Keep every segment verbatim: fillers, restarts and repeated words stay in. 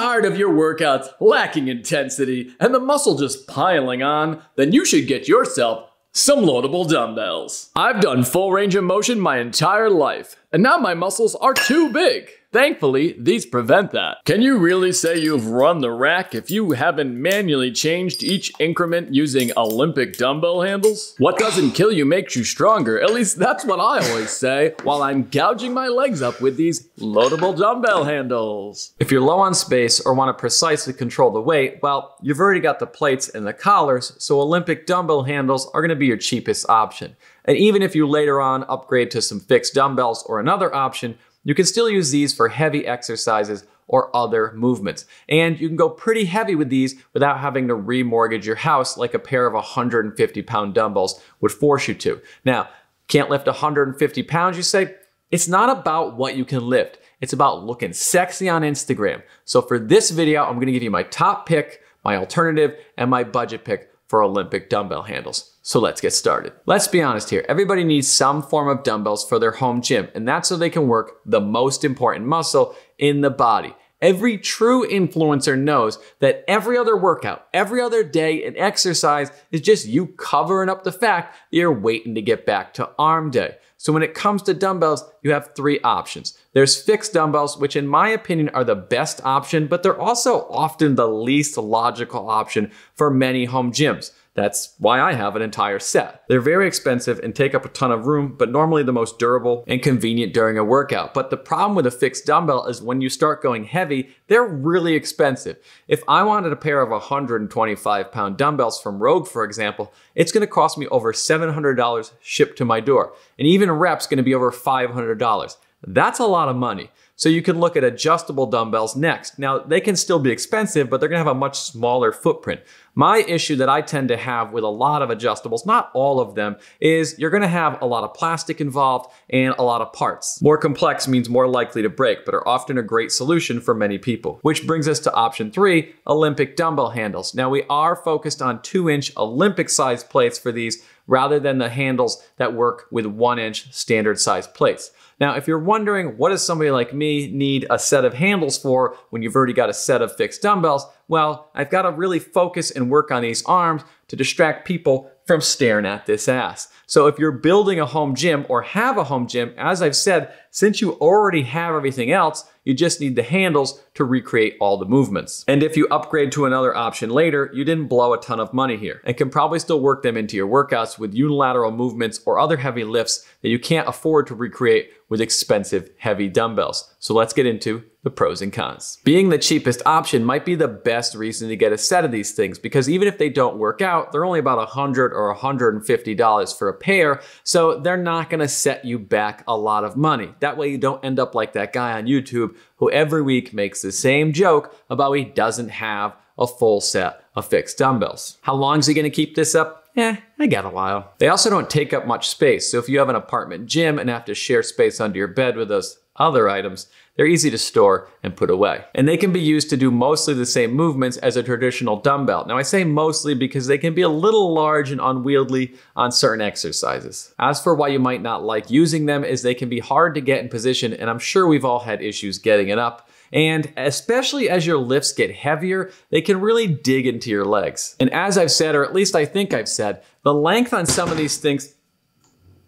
tired of your workouts lacking intensity and the muscle just piling on? Then you should get yourself some loadable dumbbells. I've done full range of motion my entire life, and now my muscles are too big. Thankfully, these prevent that. Can you really say you've run the rack if you haven't manually changed each increment using Olympic dumbbell handles? What doesn't kill you makes you stronger. At least that's what I always say while I'm gouging my legs up with these loadable dumbbell handles. If you're low on space or want to precisely control the weight, well, you've already got the plates and the collars, so Olympic dumbbell handles are going to be your cheapest option. And even if you later on upgrade to some fixed dumbbells or another option, you can still use these for heavy exercises or other movements. And you can go pretty heavy with these without having to remortgage your house like a pair of one hundred fifty pound dumbbells would force you to. Now, can't lift one hundred fifty pounds, you say? It's not about what you can lift. It's about looking sexy on Instagram. So for this video, I'm gonna give you my top pick, my alternative, and my budget pick for Olympic dumbbell handles. So let's get started. Let's be honest here. Everybody needs some form of dumbbells for their home gym, and that's so they can work the most important muscle in the body. Every true influencer knows that every other workout, every other day and exercise is just you covering up the fact that you're waiting to get back to arm day. So when it comes to dumbbells, you have three options. There's fixed dumbbells, which in my opinion are the best option, but they're also often the least logical option for many home gyms. That's why I have an entire set. They're very expensive and take up a ton of room, but normally the most durable and convenient during a workout. But the problem with a fixed dumbbell is when you start going heavy, they're really expensive. If I wanted a pair of one hundred twenty-five pound dumbbells from Rogue, for example, it's gonna cost me over seven hundred dollars shipped to my door. And even reps gonna be over five hundred dollars. That's a lot of money. So you can look at adjustable dumbbells next. Now, they can still be expensive, but they're gonna have a much smaller footprint. My issue that I tend to have with a lot of adjustables, not all of them, is you're gonna have a lot of plastic involved and a lot of parts. More complex means more likely to break, but are often a great solution for many people. Which brings us to option three, Olympic dumbbell handles. Now, we are focused on two inch Olympic size plates for these rather than the handles that work with one inch standard size plates. Now, if you're wondering what does somebody like me need a set of handles for when you've already got a set of fixed dumbbells, well, I've got to really focus and work on these arms to distract people from staring at this ass. So if you're building a home gym or have a home gym, as I've said, since you already have everything else, you just need the handles to recreate all the movements. And if you upgrade to another option later, you didn't blow a ton of money here and can probably still work them into your workouts with unilateral movements or other heavy lifts that you can't afford to recreate with expensive heavy dumbbells. So let's get into the pros and cons. Being the cheapest option might be the best reason to get a set of these things, because even if they don't work out, they're only about one hundred dollars or one hundred fifty dollars for a pair, so they're not gonna set you back a lot of money. That way you don't end up like that guy on YouTube who every week makes the same joke about he doesn't have a full set of fixed dumbbells. How long is he gonna keep this up? Eh, I got a while. They also don't take up much space, so if you have an apartment gym and have to share space under your bed with those other items, they're easy to store and put away. And they can be used to do mostly the same movements as a traditional dumbbell. Now I say mostly because they can be a little large and unwieldy on certain exercises. As for why you might not like using them is they can be hard to get in position, and I'm sure we've all had issues getting it up. And especially as your lifts get heavier, they can really dig into your legs. And as I've said, or at least I think I've said, the length on some of these things,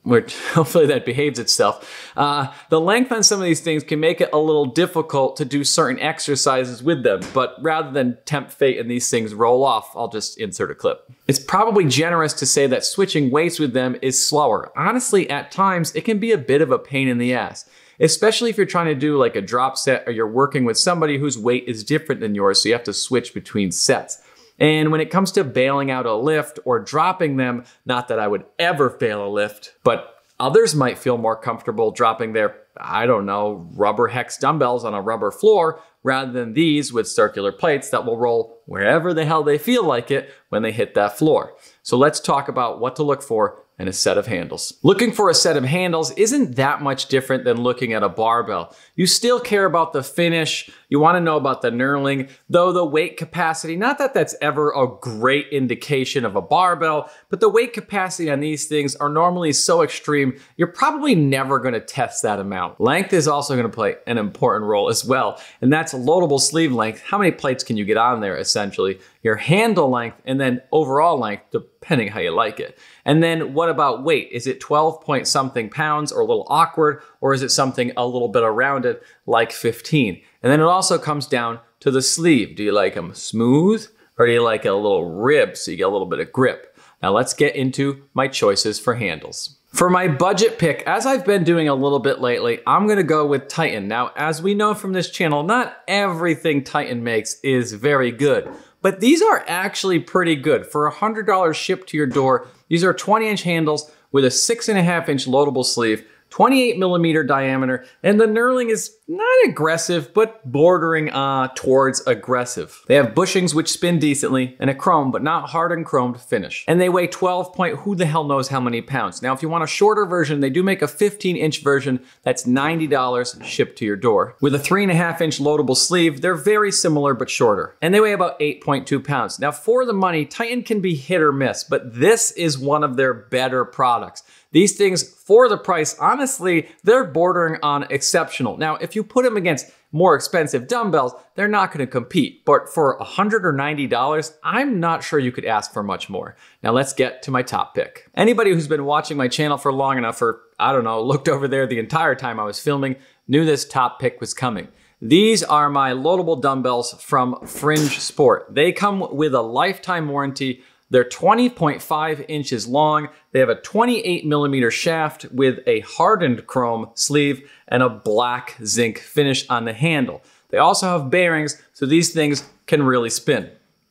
which hopefully that behaves itself, uh, the length on some of these things can make it a little difficult to do certain exercises with them. But rather than tempt fate and these things roll off, I'll just insert a clip. It's probably generous to say that switching weights with them is slower. Honestly, at times, it can be a bit of a pain in the ass. Especially if you're trying to do like a drop set or you're working with somebody whose weight is different than yours, so you have to switch between sets. And when it comes to bailing out a lift or dropping them, not that I would ever fail a lift, but others might feel more comfortable dropping their, I don't know, rubber hex dumbbells on a rubber floor rather than these with circular plates that will roll wherever the hell they feel like it when they hit that floor. So let's talk about what to look for and a set of handles. Looking for a set of handles isn't that much different than looking at a barbell. You still care about the finish, you wanna know about the knurling, though the weight capacity, not that that's ever a great indication of a barbell, but the weight capacity on these things are normally so extreme, you're probably never gonna test that amount. Length is also gonna play an important role as well, and that's that's loadable sleeve length, how many plates can you get on there essentially, your handle length, and then overall length, depending how you like it. And then what about weight? Is it twelve point something pounds or a little awkward, or is it something a little bit around like fifteen? And then it also comes down to the sleeve. Do you like them smooth or do you like a little rib so you get a little bit of grip? Now let's get into my choices for handles. For my budget pick, as I've been doing a little bit lately, I'm gonna go with Titan. Now, as we know from this channel, not everything Titan makes is very good, but these are actually pretty good. For one hundred dollars shipped to your door, these are twenty inch handles with a six and a half inch loadable sleeve, twenty-eight millimeter diameter, and the knurling is not aggressive, but bordering uh, towards aggressive. They have bushings which spin decently, and a chrome, but not hardened chromed finish. And they weigh twelve point who the hell knows how many pounds. Now, if you want a shorter version, they do make a fifteen inch version that's ninety dollars shipped to your door. With a three and a half inch loadable sleeve, they're very similar, but shorter. And they weigh about eight point two pounds. Now, for the money, Titan can be hit or miss, but this is one of their better products. These things, for the price, honestly, they're bordering on exceptional. Now, if you put them against more expensive dumbbells, they're not gonna compete. But for one hundred or ninety dollars, I'm not sure you could ask for much more. Now let's get to my top pick. Anybody who's been watching my channel for long enough, or I don't know, looked over there the entire time I was filming, knew this top pick was coming. These are my loadable dumbbells from Fringe Sport. They come with a lifetime warranty. They're twenty point five inches long. They have a twenty-eight millimeter shaft with a hardened chrome sleeve and a black zinc finish on the handle. They also have bearings, so these things can really spin.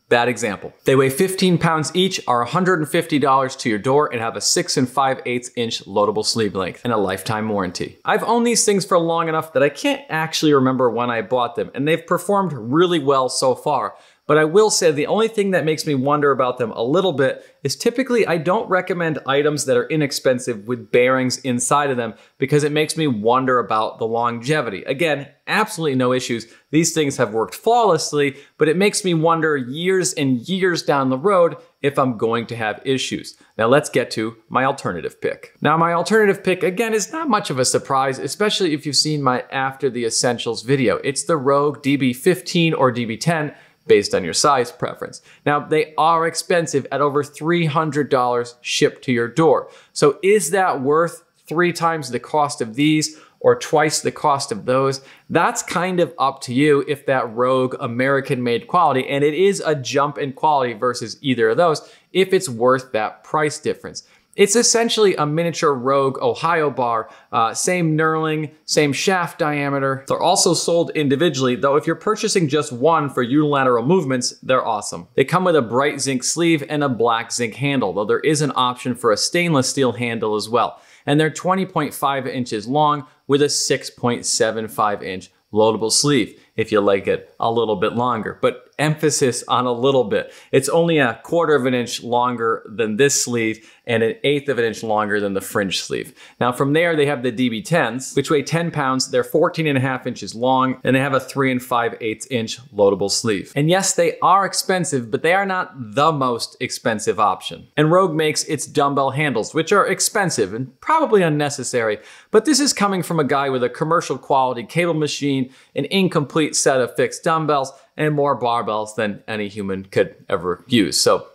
Bad example. They weigh fifteen pounds each, are one hundred fifty dollars to your door, and have a six and five eighths inch loadable sleeve length and a lifetime warranty. I've owned these things for long enough that I can't actually remember when I bought them, and they've performed really well so far. But I will say the only thing that makes me wonder about them a little bit is typically I don't recommend items that are inexpensive with bearings inside of them because it makes me wonder about the longevity. Again, absolutely no issues. These things have worked flawlessly, but it makes me wonder years and years down the road if I'm going to have issues. Now let's get to my alternative pick. Now my alternative pick, again, is not much of a surprise, especially if you've seen my After the Essentials video. It's the Rogue D B fifteen or D B ten, based on your size preference. Now, they are expensive at over three hundred dollars shipped to your door. So is that worth three times the cost of these or twice the cost of those? That's kind of up to you if that Rogue American-made quality, and it is a jump in quality versus either of those, if it's worth that price difference. It's essentially a miniature Rogue Ohio bar, uh, same knurling, same shaft diameter. They're also sold individually, though if you're purchasing just one for unilateral movements, they're awesome. They come with a bright zinc sleeve and a black zinc handle, though there is an option for a stainless steel handle as well. And they're twenty point five inches long with a six point seven five inch loadable sleeve, if you like it a little bit longer, but emphasis on a little bit. It's only a quarter of an inch longer than this sleeve and an eighth of an inch longer than the Fringe sleeve. Now from there, they have the D B tens, which weigh ten pounds. They're fourteen and a half inches long, and they have a three and five eighths inch loadable sleeve. And yes, they are expensive, but they are not the most expensive option. And Rogue makes its dumbbell handles, which are expensive and probably unnecessary, but this is coming from a guy with a commercial quality cable machine, an incomplete set of fixed dumbbells, and more barbells than any human could ever use. So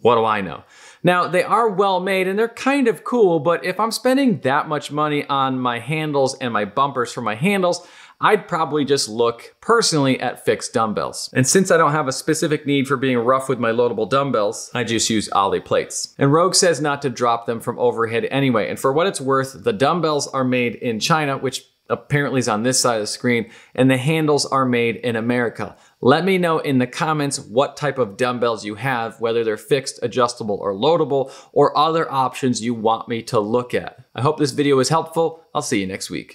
what do I know? Now, they are well made and they're kind of cool, but if I'm spending that much money on my handles and my bumpers for my handles, I'd probably just look personally at fixed dumbbells. And since I don't have a specific need for being rough with my loadable dumbbells, I just use ollie plates. And Rogue says not to drop them from overhead anyway. And for what it's worth, the dumbbells are made in China, which apparently is on this side of the screen, and the handles are made in America. Let me know in the comments what type of dumbbells you have, whether they're fixed, adjustable, or loadable, or other options you want me to look at. I hope this video was helpful. I'll see you next week.